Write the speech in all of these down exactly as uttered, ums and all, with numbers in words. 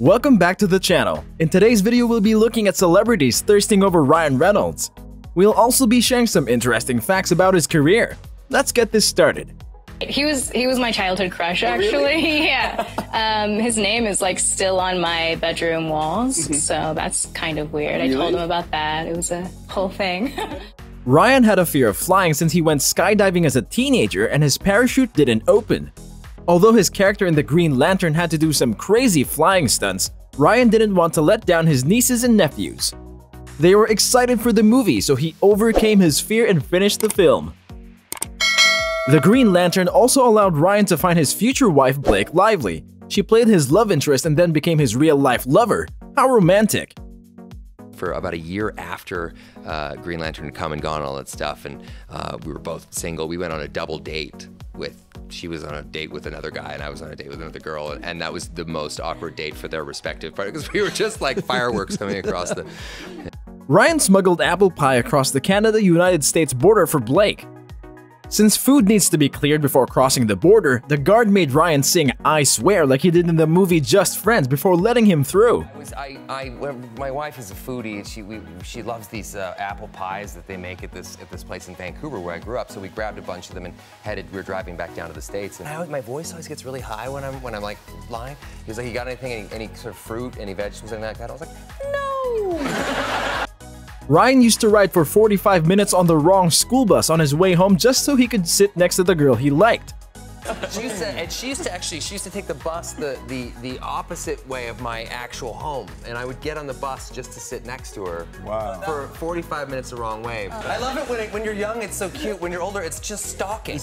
Welcome back to the channel. In today's video, we'll be looking at celebrities thirsting over Ryan Reynolds. We'll also be sharing some interesting facts about his career. Let's get this started. He was he was my childhood crush, actually. Oh, really? Yeah. Um, his name is like still on my bedroom walls, mm-hmm. so that's kind of weird. Really? I told him about that. It was a whole thing. Ryan had a fear of flying since he went skydiving as a teenager and his parachute didn't open. Although his character in The Green Lantern had to do some crazy flying stunts, Ryan didn't want to let down his nieces and nephews. They were excited for the movie, so he overcame his fear and finished the film. The Green Lantern also allowed Ryan to find his future wife, Blake Lively. She played his love interest and then became his real-life lover. How romantic! For about a year after uh, Green Lantern had come and gone and all that stuff, and uh, we were both single, we went on a double date with... She was on a date with another guy, and I was on a date with another girl, and, and that was the most awkward date for their respective partners, because we were just like fireworks coming across the... Ryan smuggled apple pie across the Canada-United States border for Blake. Since food needs to be cleared before crossing the border, the guard made Ryan sing "I Swear" like he did in the movie Just Friends before letting him through. I was, I, I, my wife is a foodie, and she, we, she loves these uh, apple pies that they make at this, at this place in Vancouver where I grew up, so we grabbed a bunch of them and headed, we were driving back down to the States. And I, my voice always gets really high when I'm, when I'm like lying. He was like, "You got anything, any, any sort of fruit, any vegetables, anything like that?" I was like, "No!" Ryan used to ride for forty-five minutes on the wrong school bus on his way home just so he could sit next to the girl he liked. She used to, and she used to actually, she used to take the bus the, the, the opposite way of my actual home, and I would get on the bus just to sit next to her. Wow. For forty-five minutes the wrong way. I love it when, it, when you're young, it's so cute. When you're older, it's just stalking.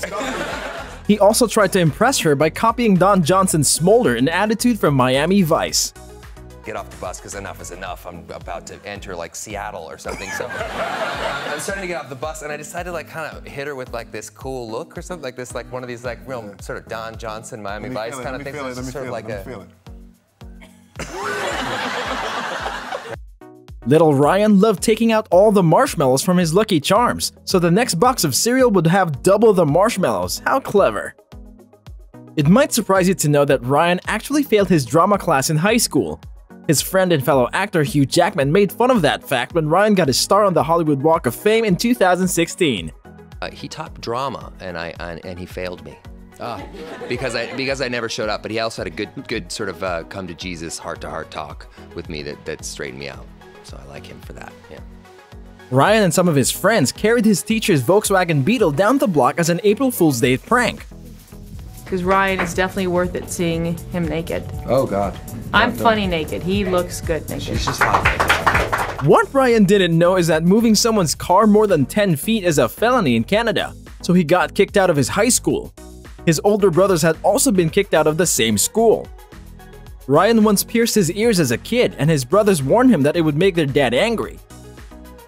He also tried to impress her by copying Don Johnson's smolder and attitude from Miami Vice. Get off the bus because enough is enough. I'm about to enter like Seattle or something. So I'm starting to get off the bus, and I decided like kind of hit her with like this cool look or something like this, like one of these like real yeah. sort of Don Johnson, Miami Vice kind of thing. Let me feel it. Let me feel it. Like let me feel it. Little Ryan loved taking out all the marshmallows from his Lucky Charms, so the next box of cereal would have double the marshmallows. How clever! It might surprise you to know that Ryan actually failed his drama class in high school. His friend and fellow actor Hugh Jackman made fun of that fact when Ryan got his star on the Hollywood Walk of Fame in two thousand sixteen. Uh, he taught drama, and I and, and he failed me uh, because I because I never showed up. But he also had a good good sort of uh, come to Jesus heart to heart talk with me that that straightened me out. So I like him for that. Yeah. Ryan and some of his friends carried his teacher's Volkswagen Beetle down the block as an April Fool's Day prank. Because Ryan is definitely worth it seeing him naked. Oh God. I'm funny naked. He looks good naked. She's just hot. What Ryan didn't know is that moving someone's car more than ten feet is a felony in Canada, so he got kicked out of his high school. His older brothers had also been kicked out of the same school. Ryan once pierced his ears as a kid, and his brothers warned him that it would make their dad angry.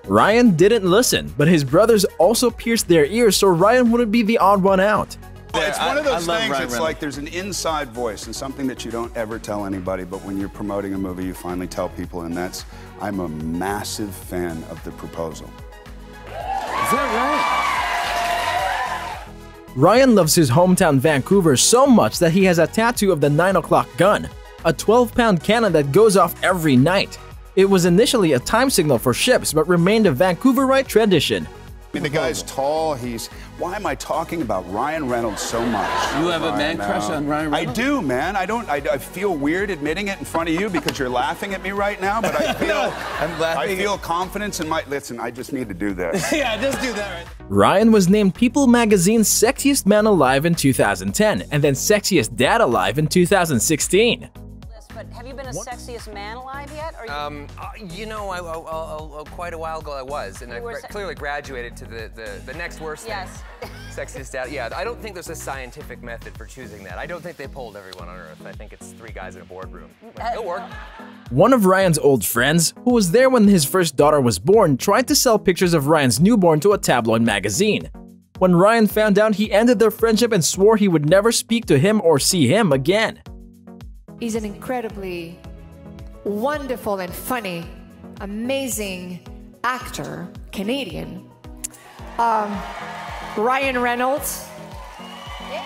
Ryan didn't listen, but his brothers also pierced their ears so Ryan wouldn't be the odd one out. Well, it's one of those I, things, I it's like there's an inside voice and something that you don't ever tell anybody, but when you're promoting a movie, you finally tell people, and that's, I'm a massive fan of The Proposal. Is that right? Ryan loves his hometown Vancouver so much that he has a tattoo of the nine o'clock gun, a twelve pound cannon that goes off every night. It was initially a time signal for ships, but remained a Vancouverite tradition. I mean, the guy's tall, he's... Why am I talking about Ryan Reynolds so much? You have a man crush on Ryan Reynolds? I do, man. I don't... I, I feel weird admitting it in front of you because you're laughing at me right now, but I feel... no, I'm laughing. I feel confidence in my... Listen, I just need to do this. Yeah, just do that right. Ryan was named People Magazine's Sexiest Man Alive in two thousand ten and then Sexiest Dad Alive in two thousand sixteen. But have you been a what? Sexiest man alive yet? Or you... Um, uh, you know, I, I, I, I, quite a while ago I was, and you I gra clearly graduated to the, the, the next worst yes. thing. Sexiest dad. Yeah, I don't think there's a scientific method for choosing that. I don't think they polled everyone on Earth. I think it's three guys in a boardroom. Like, it'll work. One of Ryan's old friends, who was there when his first daughter was born, tried to sell pictures of Ryan's newborn to a tabloid magazine. When Ryan found out, he ended their friendship and swore he would never speak to him or see him again. He's an incredibly wonderful and funny, amazing actor, Canadian. Um, Ryan Reynolds. Yeah.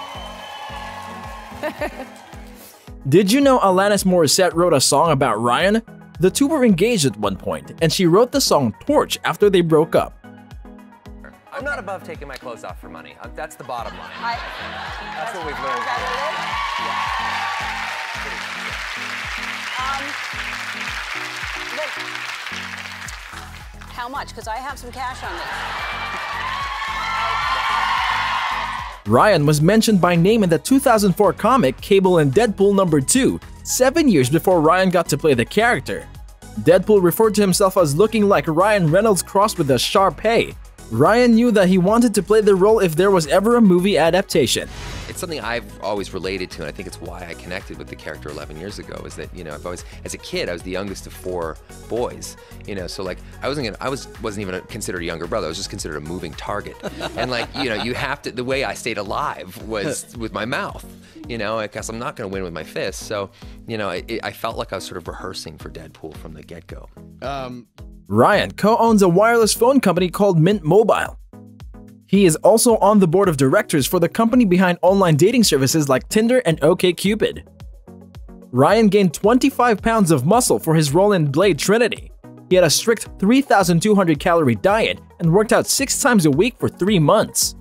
Did you know Alanis Morissette wrote a song about Ryan? The two were engaged at one point, and she wrote the song Torch after they broke up. I'm not above taking my clothes off for money. That's the bottom line. I, that's, that's what we've learned. Is that it? Yeah. Um, how much? Because I have some cash on this. Ryan was mentioned by name in the two thousand four comic Cable and Deadpool number two, seven years before Ryan got to play the character. Deadpool referred to himself as looking like Ryan Reynolds crossed with a Sharpay. Ryan knew that he wanted to play the role if there was ever a movie adaptation. It's something I've always related to, and I think it's why I connected with the character eleven years ago, is that, you know, I've always, as a kid, I was the youngest of four boys, you know, so like, I wasn't gonna, I was, wasn't even considered a younger brother, I was just considered a moving target. And like, you know, you have to, the way I stayed alive was with my mouth, you know, I guess I'm not gonna win with my fists, so, you know, it, I felt like I was sort of rehearsing for Deadpool from the get-go. Um... Ryan co-owns a wireless phone company called Mint Mobile. He is also on the board of directors for the company behind online dating services like Tinder and OkCupid. Ryan gained twenty-five pounds of muscle for his role in Blade Trinity. He had a strict three thousand two hundred calorie diet and worked out six times a week for three months.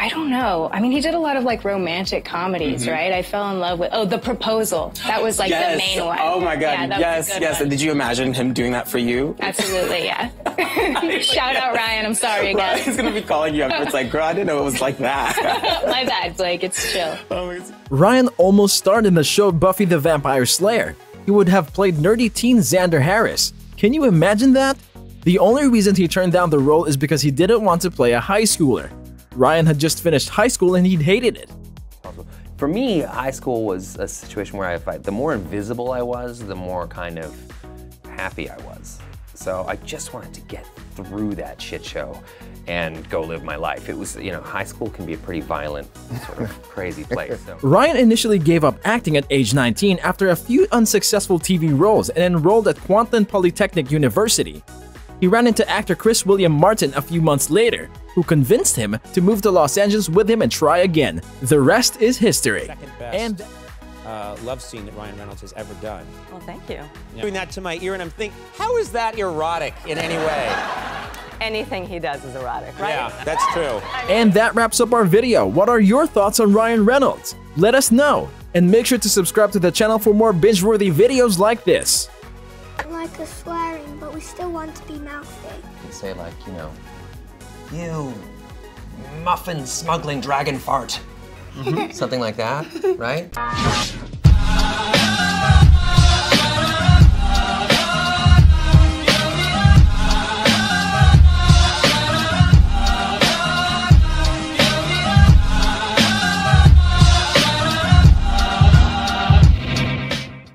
I don't know. I mean, he did a lot of like romantic comedies, mm-hmm. right? I fell in love with, oh, The Proposal. That was like yes. the main one. Oh my God, yeah, yes, yes. One. Did you imagine him doing that for you? Absolutely, yeah. Shout out Ryan, I'm sorry again. Ryan's gonna be calling you up, it's like, girl, I didn't know it was like that. My bad, Blake, it's chill. Oh, Ryan almost starred in the show Buffy the Vampire Slayer. He would have played nerdy teen Xander Harris. Can you imagine that? The only reason he turned down the role is because he didn't want to play a high schooler. Ryan had just finished high school and he'd hated it. For me, high school was a situation where I, I, the more invisible I was, the more kind of happy I was. So I just wanted to get through that shit show and go live my life. It was, you know, high school can be a pretty violent, sort of crazy place. So. Ryan initially gave up acting at age nineteen after a few unsuccessful T V roles and enrolled at Kwantlen Polytechnic University. He ran into actor Chris William Martin a few months later, who convinced him to move to Los Angeles with him and try again. The rest is history. Second best and, uh, love scene that Ryan Reynolds has ever done. Well, thank you. Yeah. Doing that to my ear, and I'm thinking, how is that erotic in any way? Anything he does is erotic, right? Yeah, that's true. And that wraps up our video. What are your thoughts on Ryan Reynolds? Let us know, and make sure to subscribe to the channel for more binge-worthy videos like this. Like us swearing, but we still want to be mouthy. You say like, you know, you muffin smuggling dragon fart. Mm-hmm. Something like that, right?